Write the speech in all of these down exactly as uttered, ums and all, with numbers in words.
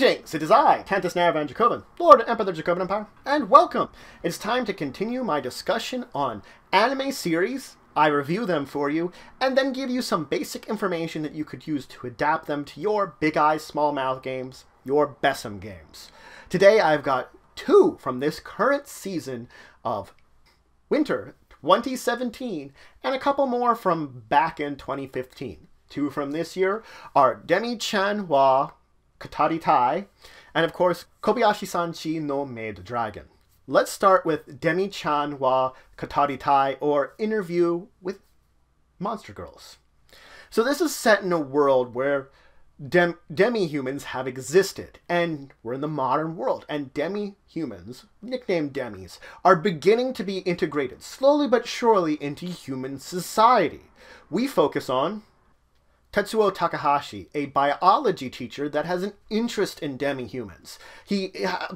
Greetings! It is I, Tantus Narivan Dracovin, Lord and Emperor of the Dracovin Empire, and welcome! It's time to continue my discussion on anime series. I review them for you, and then give you some basic information that you could use to adapt them to your big eyes, small mouth games, your B E S M games. Today I've got two from this current season of Winter twenty seventeen, and a couple more from back in twenty fifteen. Two from this year are Demi-chan wa Kataritai, and of course, Kobayashi-san chi no Maid Dragon. Let's start with Demi-chan wa Kataritai, or Interview with Monster Girls. So this is set in a world where dem demi-humans have existed, and we're in the modern world, and demi-humans, nicknamed demis, are beginning to be integrated, slowly but surely, into human society. We focus on Tetsuo Takahashi, a biology teacher that has an interest in demi-humans. He,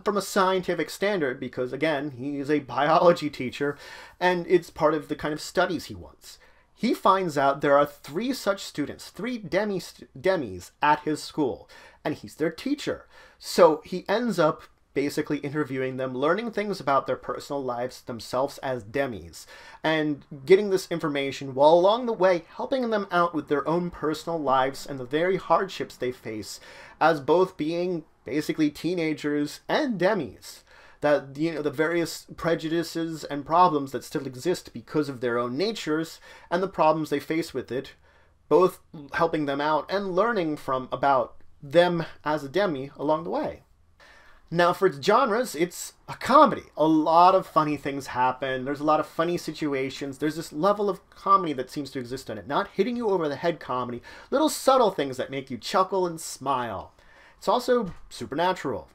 from a scientific standard, because again, he is a biology teacher, and it's part of the kind of studies he wants. He finds out there are three such students, three demi demis at his school, and he's their teacher. So he ends up basically interviewing them, learning things about their personal lives themselves as demis, and getting this information while along the way helping them out with their own personal lives and the very hardships they face as both being basically teenagers and demis. That, you know, the various prejudices and problems that still exist because of their own natures and the problems they face with it, both helping them out and learning from about them as a demi along the way. Now, for its genres, it's a comedy. A lot of funny things happen. There's a lot of funny situations. There's this level of comedy that seems to exist in it. Not hitting you over the head comedy. Little subtle things that make you chuckle and smile. It's also supernatural.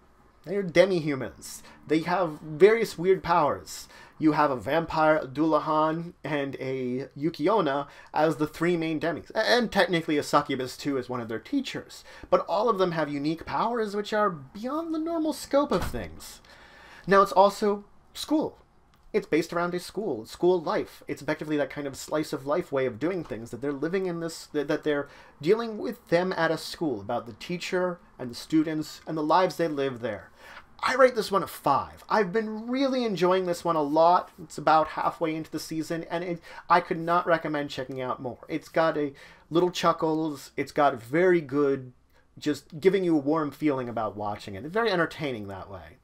They're demi-humans. They have various weird powers. You have a vampire, Dullahan, and a Yukiona as the three main demis. And technically a Succubus, too, as one of their teachers. But all of them have unique powers which are beyond the normal scope of things. Now, it's also school. It's based around a school, school life. It's effectively that kind of slice-of-life way of doing things, that they're living in this, that they're dealing with them at a school, about the teacher and the students and the lives they live there. I rate this one a five. I've been really enjoying this one a lot. It's about halfway into the season, and it, I could not recommend checking out more. It's got a little chuckles. It's got very good, just giving you a warm feeling about watching it. It's very entertaining that way.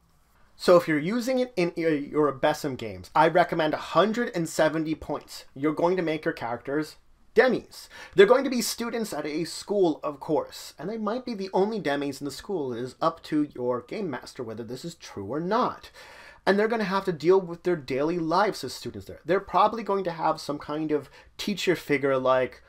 So if you're using it in your, your B E S M games, I recommend one hundred seventy points. You're going to make your characters demis. They're going to be students at a school, of course, and they might be the only demis in the school. It is up to your game master whether this is true or not. And they're going to have to deal with their daily lives as students there. They're probably going to have some kind of teacher figure like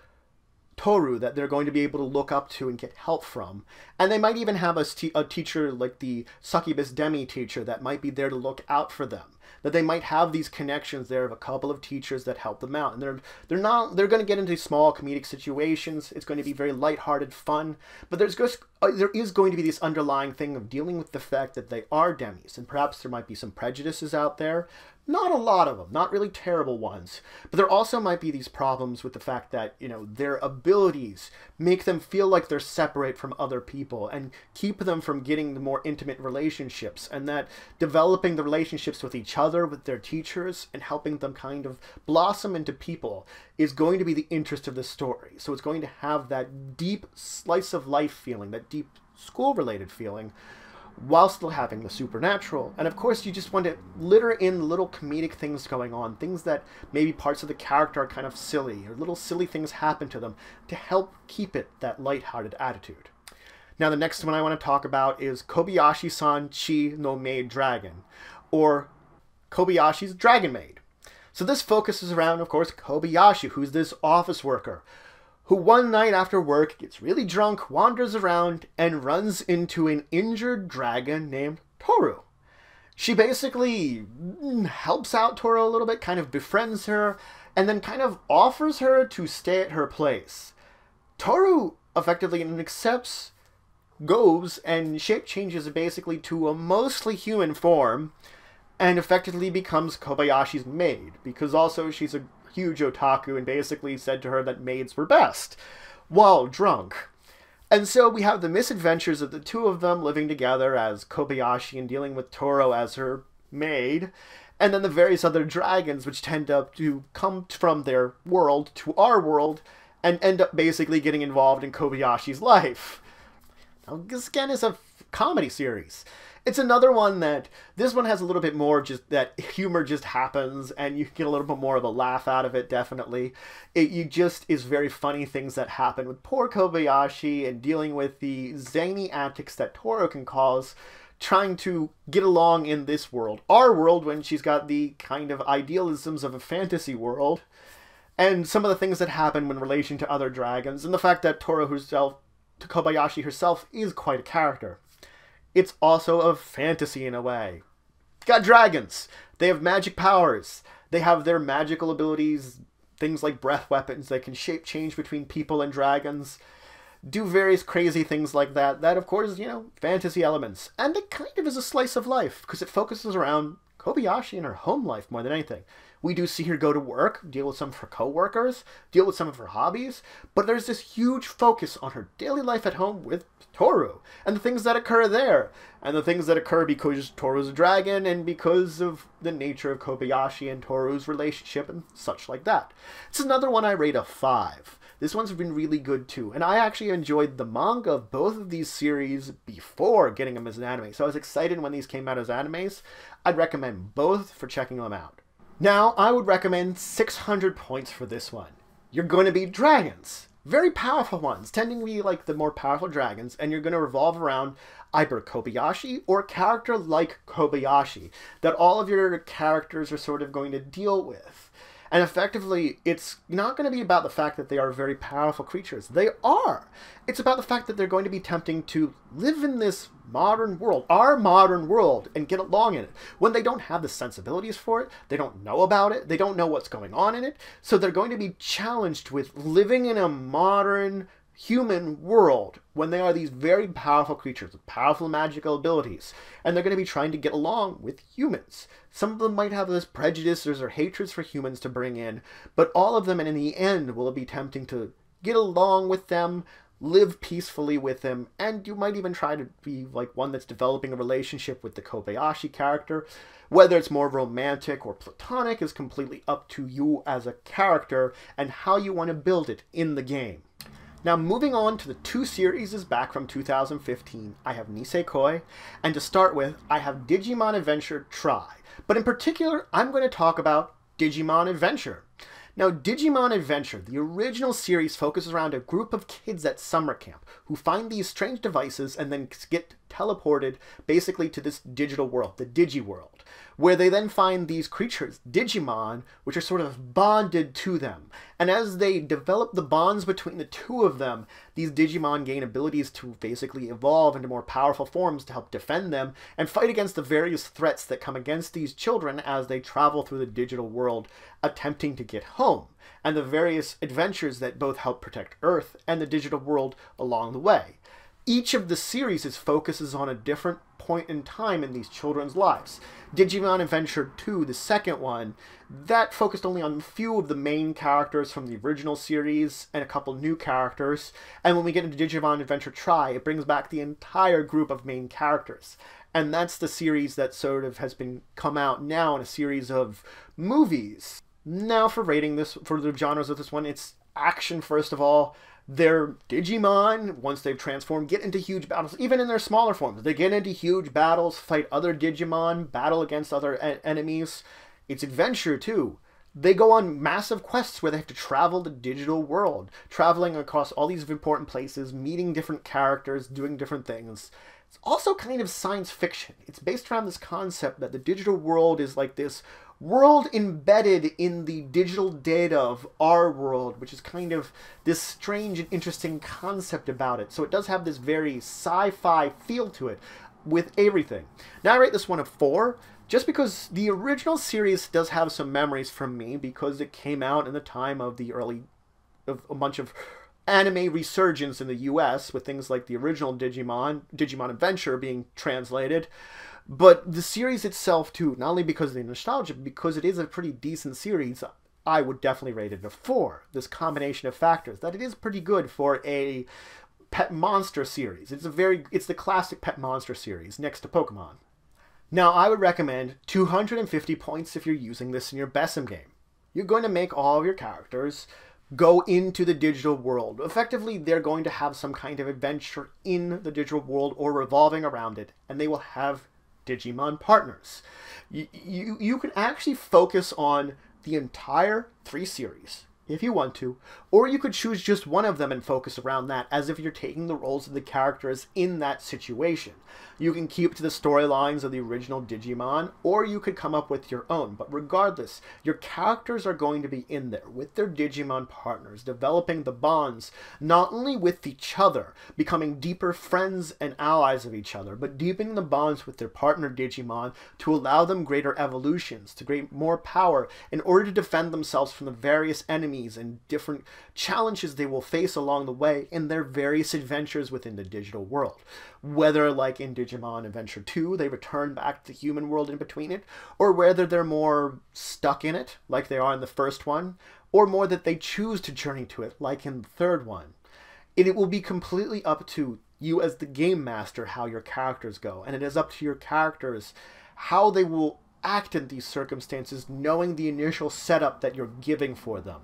Tohru that they're going to be able to look up to and get help from. And they might even have a, a teacher like the Succubus demi teacher that might be there to look out for them. That they might have these connections there of a couple of teachers that help them out. And they're they're not they're going to get into small comedic situations. It's going to be very lighthearted fun. But there's just, uh, there is going to be this underlying thing of dealing with the fact that they are demis. And perhaps there might be some prejudices out there. Not a lot of them, not really terrible ones, but there also might be these problems with the fact that, you know, their abilities make them feel like they're separate from other people and keep them from getting the more intimate relationships, and that developing the relationships with each other, with their teachers, and helping them kind of blossom into people is going to be the interest of the story. So it's going to have that deep slice of life feeling, that deep school-related feeling, while still having the supernatural. And of course, you just want to litter in little comedic things going on, things that maybe parts of the character are kind of silly, or little silly things happen to them to help keep it that lighthearted attitude. Now, the next one I want to talk about is Kobayashi-san chi no Maid Dragon, or Kobayashi's Dragon Maid. So this focuses around, of course, Kobayashi, who's this office worker, who one night after work gets really drunk, wanders around, and runs into an injured dragon named Tohru. She basically helps out Tohru a little bit, kind of befriends her, and then kind of offers her to stay at her place. Tohru effectively accepts, goes, and shape changes basically to a mostly human form, and effectively becomes Kobayashi's maid, because also she's a huge otaku and basically said to her that maids were best while drunk. And so we have the misadventures of the two of them living together as Kobayashi and dealing with Tohru as her maid, and then the various other dragons which tend up to come from their world to our world and end up basically getting involved in Kobayashi's life. Now, this again is a comedy series. It's another one that, this one has a little bit more just that humor just happens and you get a little bit more of a laugh out of it, definitely. It you just is very funny things that happen with poor Kobayashi and dealing with the zany antics that Tohru can cause trying to get along in this world. Our world, when she's got the kind of idealisms of a fantasy world, and some of the things that happen when relation to other dragons, and the fact that Tohru herself, Kobayashi herself, is quite a character. It's also a fantasy in a way. Got dragons. They have magic powers. They have their magical abilities, things like breath weapons that can shape change between people and dragons. Do various crazy things like that. That, of course, you know, fantasy elements. And it kind of is a slice of life because it focuses around Kobayashi and her home life more than anything. We do see her go to work, deal with some of her co-workers, deal with some of her hobbies, but there's this huge focus on her daily life at home with Tohru, and the things that occur there, and the things that occur because Toru's a dragon, and because of the nature of Kobayashi and Toru's relationship, and such like that. It's another one I rate a five. This one's been really good too, and I actually enjoyed the manga of both of these series before getting them as an anime, so I was excited when these came out as animes. I'd recommend both for checking them out. Now, I would recommend six hundred points for this one. You're going to be dragons. Very powerful ones, tending to be like the more powerful dragons, and you're going to revolve around either Kobayashi or a character like Kobayashi that all of your characters are sort of going to deal with. And effectively, it's not going to be about the fact that they are very powerful creatures. They are. It's about the fact that they're going to be tempting to live in this modern world, our modern world, and get along in it. When they don't have the sensibilities for it, they don't know about it, they don't know what's going on in it, so they're going to be challenged with living in a modern human world when they are these very powerful creatures with powerful magical abilities, and they're going to be trying to get along with humans. Some of them might have this prejudices or hatreds for humans to bring in, but all of them, and in the end, will be tempting to get along with them, live peacefully with them, and you might even try to be like one that's developing a relationship with the Kobayashi character. Whether it's more romantic or platonic is completely up to you as a character and how you want to build it in the game. Now, moving on to the two series is back from two thousand fifteen, I have Nisekoi, and to start with, I have Digimon Adventure Tri, but in particular, I'm going to talk about Digimon Adventure. Now, Digimon Adventure, the original series, focuses around a group of kids at summer camp who find these strange devices and then get teleported basically to this digital world, the Digiworld, where they then find these creatures, Digimon, which are sort of bonded to them. And as they develop the bonds between the two of them, these Digimon gain abilities to basically evolve into more powerful forms to help defend them and fight against the various threats that come against these children as they travel through the digital world attempting to get home. Home, and the various adventures that both help protect Earth and the digital world along the way. Each of the series focuses on a different point in time in these children's lives. Digimon Adventure two, the second one, that focused only on a few of the main characters from the original series and a couple new characters. And when we get into Digimon Adventure Tri, it brings back the entire group of main characters. And that's the series that sort of has been come out now in a series of movies. Now for rating this, for the genres of this one, it's action first of all. Their Digimon, once they've transformed, get into huge battles, even in their smaller forms. They get into huge battles, fight other Digimon, battle against other en enemies. It's adventure too. They go on massive quests where they have to travel the digital world, traveling across all these important places, meeting different characters, doing different things. It's also kind of science fiction. It's based around this concept that the digital world is like this world embedded in the digital data of our world, which is kind of this strange and interesting concept about it. So it does have this very sci-fi feel to it with everything. Now I rate this one a four, just because the original series does have some memories from me because it came out in the time of the early, of a bunch of anime resurgence in the U S with things like the original Digimon, Digimon Adventure being translated. But the series itself too, not only because of the nostalgia, because it is a pretty decent series, I would definitely rate it a four. This combination of factors, that it is pretty good for a pet monster series. It's a very, it's the classic pet monster series next to Pokemon. Now, I would recommend two hundred fifty points if you're using this in your B E S M game. You're going to make all of your characters go into the digital world. Effectively, they're going to have some kind of adventure in the digital world or revolving around it, and they will have Digimon partners. You, you, you can actually focus on the entire three series if you want to, or you could choose just one of them and focus around that as if you're taking the roles of the characters in that situation. You can keep to the storylines of the original Digimon, or you could come up with your own, but regardless, your characters are going to be in there with their Digimon partners, developing the bonds, not only with each other, becoming deeper friends and allies of each other, but deepening the bonds with their partner Digimon to allow them greater evolutions, to create more power in order to defend themselves from the various enemies and different challenges they will face along the way in their various adventures within the digital world. Whether, like in Digimon Adventure two, they return back to the human world in between it, or whether they're more stuck in it, like they are in the first one, or more that they choose to journey to it, like in the third one. And it will be completely up to you as the game master how your characters go, and it is up to your characters how they will act in these circumstances, knowing the initial setup that you're giving for them.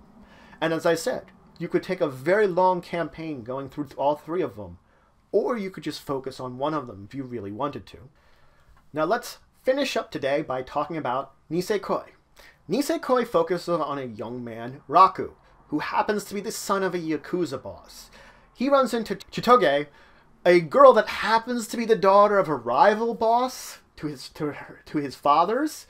And as I said, you could take a very long campaign going through all three of them, or you could just focus on one of them if you really wanted to. Now let's finish up today by talking about Nisekoi. Nisekoi focuses on a young man, Raku, who happens to be the son of a Yakuza boss. He runs into Chitoge, a girl that happens to be the daughter of a rival boss to his, to her, to his father's,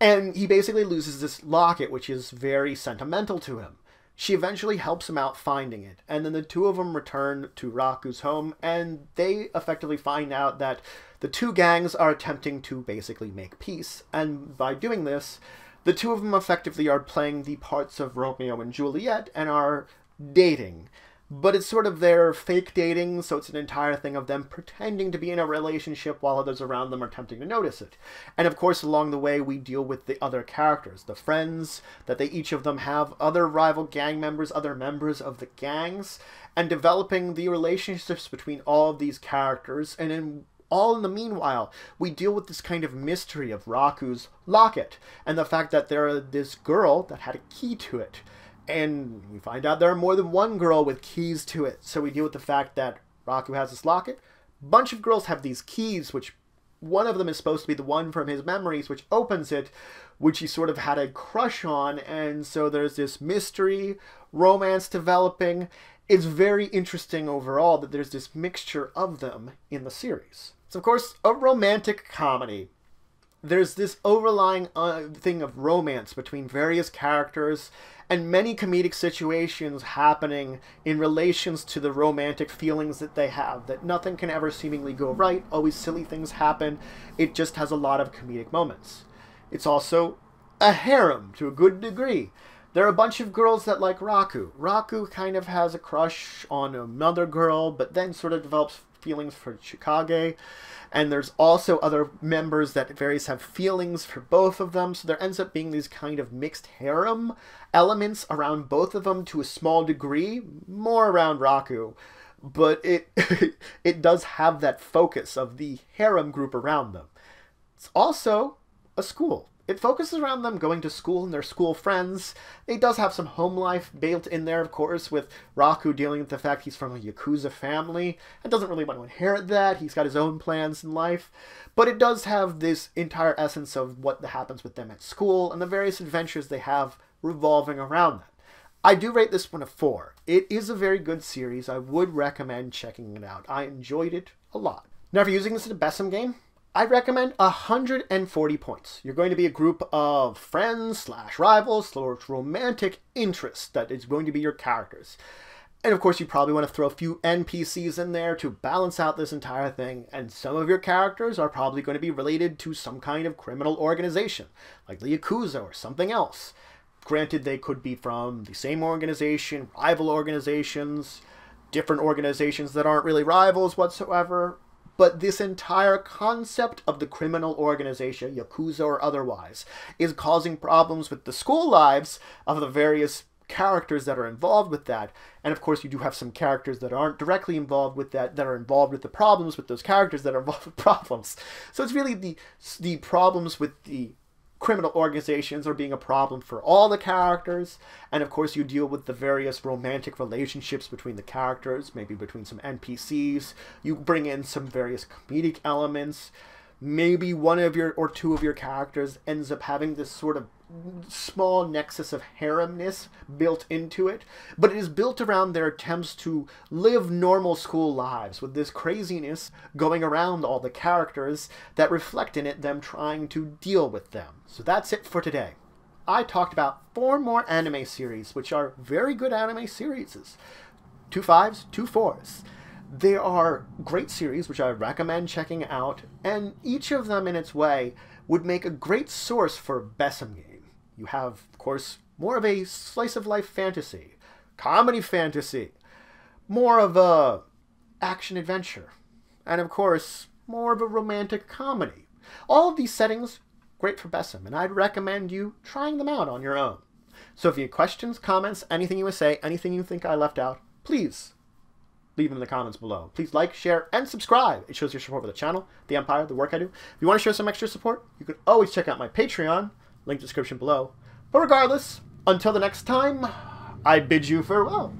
and he basically loses this locket, which is very sentimental to him. She eventually helps him out finding it, and then the two of them return to Raku's home, and they effectively find out that the two gangs are attempting to basically make peace, and by doing this, the two of them effectively are playing the parts of Romeo and Juliet and are dating. But it's sort of their fake dating, so it's an entire thing of them pretending to be in a relationship while others around them are attempting to notice it. And of course, along the way, we deal with the other characters, the friends that they each of them have, other rival gang members, other members of the gangs, and developing the relationships between all of these characters. And in all in the meanwhile, we deal with this kind of mystery of Raku's locket, and the fact that there is this girl that had a key to it. And we find out there are more than one girl with keys to it. So we deal with the fact that Raku has this locket. A bunch of girls have these keys, which one of them is supposed to be the one from his memories, which opens it, which he sort of had a crush on. And so there's this mystery, romance developing. It's very interesting overall that there's this mixture of them in the series. It's, of course, a romantic comedy. There's this overlying uh, thing of romance between various characters and many comedic situations happening in relations to the romantic feelings that they have, that nothing can ever seemingly go right, always silly things happen. It just has a lot of comedic moments. It's also a harem to a good degree. There are a bunch of girls that like Raku. Raku kind of has a crush on another girl, but then sort of develops feelings for Chitoge, and there's also other members that various have feelings for both of them, so there ends up being these kind of mixed harem elements around both of them to a small degree, more around Raku, but it it does have that focus of the harem group around them. It's also a school. It focuses around them going to school and their school friends. It does have some home life built in there, of course, with Raku dealing with the fact he's from a Yakuza family and doesn't really want to inherit that. He's got his own plans in life. But it does have this entire essence of what happens with them at school and the various adventures they have revolving around that. I do rate this one a four. It is a very good series. I would recommend checking it out. I enjoyed it a lot. Now, if you're using this in a B E S M game, I recommend one hundred forty points. You're going to be a group of friends slash rivals slash romantic interests that is going to be your characters. And of course, you probably want to throw a few N P Cs in there to balance out this entire thing. And some of your characters are probably going to be related to some kind of criminal organization, like the Yakuza or something else. Granted, they could be from the same organization, rival organizations, different organizations that aren't really rivals whatsoever. But this entire concept of the criminal organization, Yakuza or otherwise, is causing problems with the school lives of the various characters that are involved with that. And of course you do have some characters that aren't directly involved with that, that are involved with the problems with those characters that are involved with problems. So it's really the, the problems with the criminal organizations are being a problem for all the characters. And of course you deal with the various romantic relationships between the characters, maybe between some N P Cs. You bring in some various comedic elements. Maybe one of your or two of your characters ends up having this sort of small nexus of haremness built into it, but it is built around their attempts to live normal school lives with this craziness going around all the characters that reflect in it them trying to deal with them. So that's it for today. I talked about four more anime series, which are very good anime series. Two fives, two fours. They are great series, which I recommend checking out, and each of them in its way would make a great source for a B E S M game. You have, of course, more of a slice-of-life fantasy, comedy fantasy, more of a action-adventure, and of course, more of a romantic comedy. All of these settings, great for B E S M, and I'd recommend you trying them out on your own. So if you have questions, comments, anything you would say, anything you think I left out, please leave them in the comments below. Please like, share, and subscribe. It shows your support for the channel, the Empire, the work I do. If you want to show some extra support, you can always check out my Patreon, link description below. But regardless, until the next time, I bid you farewell.